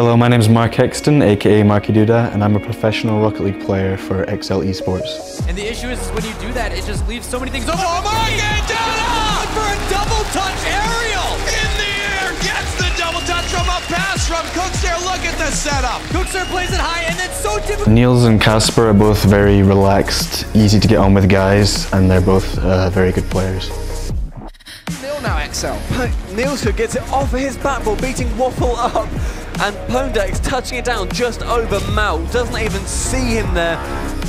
Hello, my name is Mark Hexton, aka Markydooda, and I'm a professional Rocket League player for XL Esports. And the issue is when you do that, it just leaves so many things open. Oh, Markydooda for a double touch aerial in the air, gets the double touch from a pass from Cookster. Look at the setup. Cookster plays it high, and it's so typical. Niels and Casper are both very relaxed, easy to get on with guys, and they're both very good players. Now XL. Niels who gets it off his backboard, beating Waffle up, and Pondex touching it down just over Mal. Doesn't even see him there.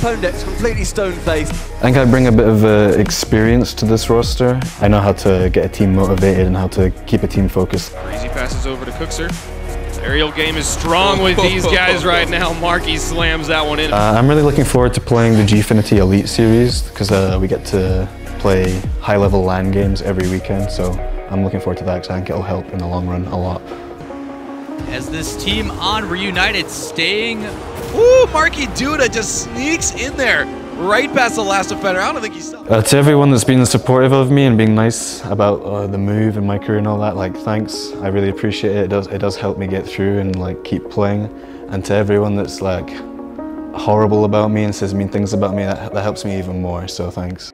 Pondex completely stone-faced. I think I bring a bit of experience to this roster. I know how to get a team motivated and how to keep a team focused. Easy passes over to Cookster. Aerial game is strong with these guys right now. Marky slams that one in. I'm really looking forward to playing the Gfinity Elite Series because we get to play high-level LAN games every weekend, so I'm looking forward to that because I think it'll help in the long run a lot. As this team on Reunited staying... Ooh, Markydooda just sneaks in there right past the last defender. I don't think he's... to everyone that's been supportive of me and being nice about the move and my career and all that, like, thanks. I really appreciate it. It does help me get through and, like, keep playing. And to everyone that's, like, horrible about me and says mean things about me, that helps me even more, so thanks.